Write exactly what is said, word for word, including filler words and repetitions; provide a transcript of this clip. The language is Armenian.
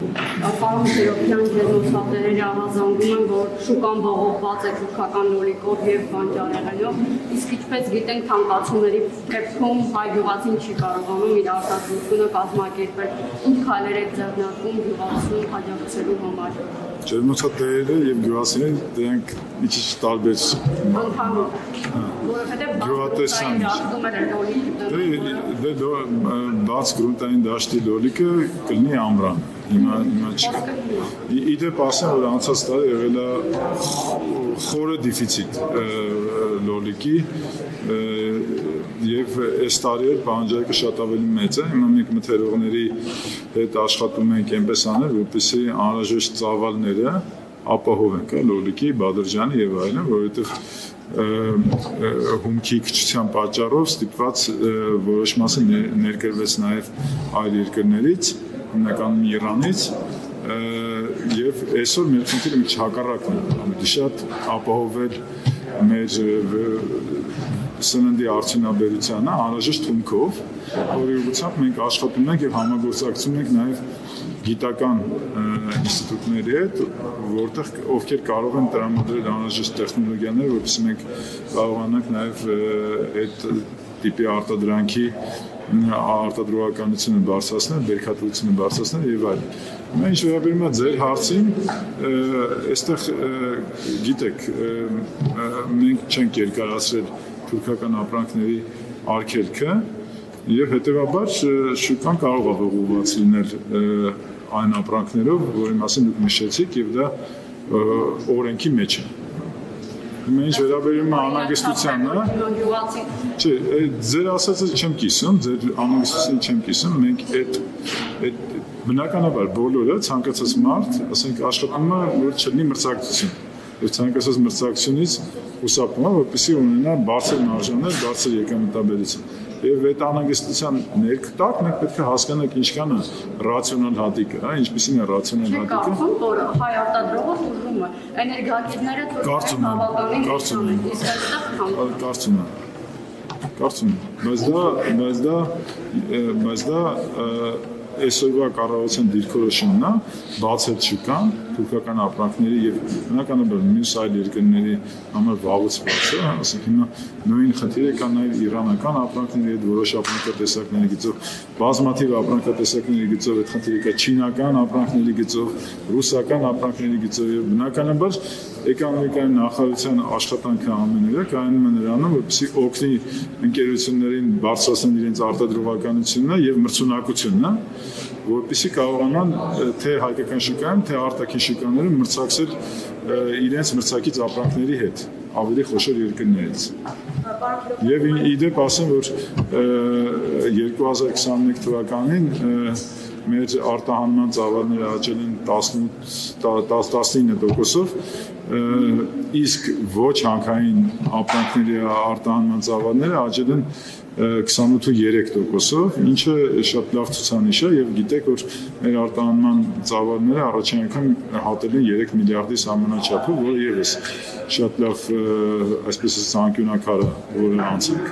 Պարոն Սերոբյանների համազանգում որ շուկան բողոքված է քրքական լոլիկով եւ բանջարեղենով, իսկ ինչպես գիտենք թանկացումների դեպքում հայ գյուղացին չի կարողանում իր արտադրությունը կազմակերպել, ինչ քայլեր է ձեռնարկում գյուղացին հաջողելու համար։ Ջերմոցա դերը եւ գյուղացին դրանք ինչ-ինչ տարբեր գյուղատեսան։ İde pasen olan hastaları evvela xora defisit loliki, yev estariyel panjaya kışatabilme mece, imamlık meteorolojileri taşkatımın kempesane, rupesi anlaşılır zaval nereye, apahovenka loliki, badırcanı evvela, böylece Humki küçükten parçalar, stiprat varışması nerker ve sınayf ayrılır neriz. Հնական Իրանից եւ այսօր մեր քննքի մեջ հակառակն է ամենից շատ ապահովել մեր սննդի արդյունաբերությանը անհրաժեշտ թունքով որի ուղղությամբ մենք աշխատում ենք եւ համագործակցում ենք նաեւ գիտական ինստիտուտների հետ որտեղ ովքեր կարող են տրամադրել անհրաժեշտ տեխնոլոգիաներ որովհետեւ մենք կարողանանք նաեւ այդ տիպի արտադրանքի արտադրողականությունը բարձրացնել, բերքատվությունը բարձրացնել եւ այլն։ Ինչ վերաբերում է ձեր հարցին, այստեղ գիտեք, մենք չենք երկարացրել թուրքական ապրանքների արգելքը եւ հետեւաբար շուկան կարող է ուղղված լինել այն ապրանքներով, որի մասին դուք նշեցիք եւ դա օրենքի մեջ է։ Մենք վերաբերում անհանգստությանը, չէ, ձեր ասածը չեմ կիսում, ձեր անհանգստությունը չեմ կիսում, մենք այդ այդ բնականաբար բոլորը ցանկացած մարդ, ասենք աշխատում է, որ չլինի մրցակցություն, եւ ցանկացած մրցակցությունից հուսափում է, որպեսզի ունենա բարձր մարժաններ, բարձր եկամտաբերություն։ Եվ այդ անհանգստության ներքտակ մենք պետք է հասկանանք ինչքան է ռացիոնալ հատիկը, հա, ինչպիսին է ռացիոնալ հատիկը։ Կարծում որ հայ արտադրողը ուզում է էներգետիկները թողնել հավաքականին։ Կարծում եմ, իսկ այստեղ կարծում եմ։ Կարծում եմ, բայց դա, բայց դա, բայց դա այսօրվա կառավարության դիրքորոշումն է, բացել չկան թուրքական ապրանքների եւ հնականաբար մյուս այլ երկրների համար վաղուցվածը, ասենք հիմա նույն խնդիրը կա նաեւ իրանական ապրանքների հետ, որոշ ապրանքատեսակների գծով, բազմաթիվ ապրանքատեսակների գծով, այդ խնդիրը կա չինական ապրանքների գծով, ռուսական ապրանքների գծով եւ բնականաբար Էկոնոմիկայի նախարարության աշխատանքը ամենուրեք կայանում է նրանում, որպեսզի օգնի ընկերություններին բարձրացնել իրենց արտադրողականությունն եւ մրցունակությունն, որպեսզի կարողանան թե հայկական շուկայում, թե արտաքին շուկաներում մրցակցել իրենց մրցակից ապրանքների հետ, ավելի խոշոր երկրներից։ Եվ իդեպ ասեմ, որ երկու հազար քսաներկու թվականին մեր արտահանման ծավալները աճել են տասնինը տոկոսով, իսկ ոչ հանքային ապրանքների արտահանման ծավալները աճել են քսանութ ու երեք տոկոսով, ինչը շատ լավ ցուցանիշ է եւ գիտեք որ մեր արտահանման ծավալները առաջին անգամ հատել են երեք միլիարդի սահմանաչափով, որը եւս շատ լավ այսպես է անկյունակար, որը անցանք։